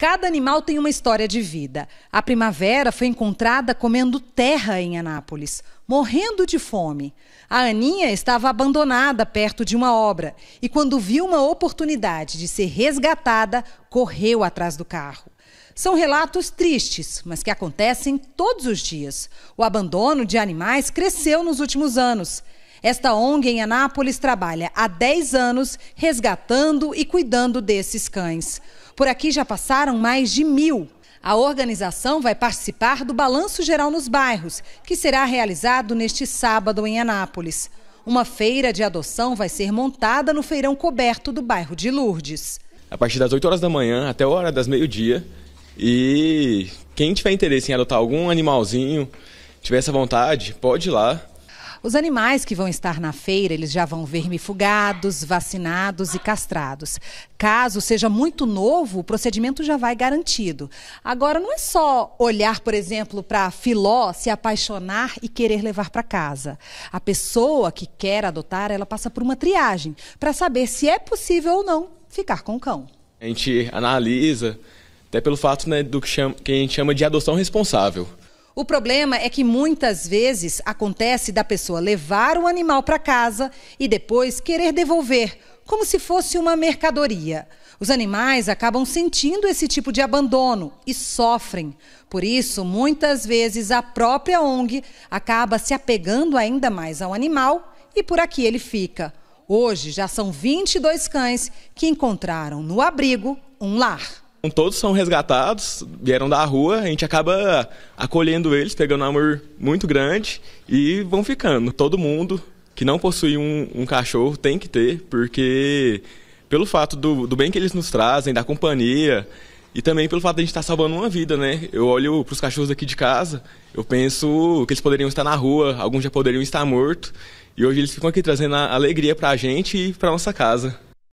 Cada animal tem uma história de vida. A Primavera foi encontrada comendo terra em Anápolis, morrendo de fome. A Aninha estava abandonada perto de uma obra e, quando viu uma oportunidade de ser resgatada, correu atrás do carro. São relatos tristes, mas que acontecem todos os dias. O abandono de animais cresceu nos últimos anos. Esta ONG em Anápolis trabalha há 10 anos resgatando e cuidando desses cães. Por aqui já passaram mais de 1000. A organização vai participar do Balanço Geral nos Bairros, que será realizado neste sábado em Anápolis. Uma feira de adoção vai ser montada no feirão coberto do bairro de Lourdes. A partir das 8 horas da manhã até a hora das meio-dia. E quem tiver interesse em adotar algum animalzinho, tiver essa vontade, pode ir lá. Os animais que vão estar na feira, eles já vão vermifugados, vacinados e castrados. Caso seja muito novo, o procedimento já vai garantido. Agora, não é só olhar, por exemplo, para filó, se apaixonar e querer levar para casa. A pessoa que quer adotar, ela passa por uma triagem para saber se é possível ou não ficar com o cão. A gente analisa, até pelo fato, né, do que a gente chama de adoção responsável. O problema é que muitas vezes acontece da pessoa levar o animal para casa e depois querer devolver, como se fosse uma mercadoria. Os animais acabam sentindo esse tipo de abandono e sofrem. Por isso, muitas vezes, a própria ONG acaba se apegando ainda mais ao animal e por aqui ele fica. Hoje, já são 22 cães que encontraram no abrigo um lar. Todos são resgatados, vieram da rua, a gente acaba acolhendo eles, pegando um amor muito grande e vão ficando. Todo mundo que não possui um cachorro tem que ter, porque pelo fato do bem que eles nos trazem, da companhia e também pelo fato de a gente estar salvando uma vida, né? Eu olho para os cachorros aqui de casa, eu penso que eles poderiam estar na rua, alguns já poderiam estar mortos e hoje eles ficam aqui trazendo a alegria para a gente e para nossa casa.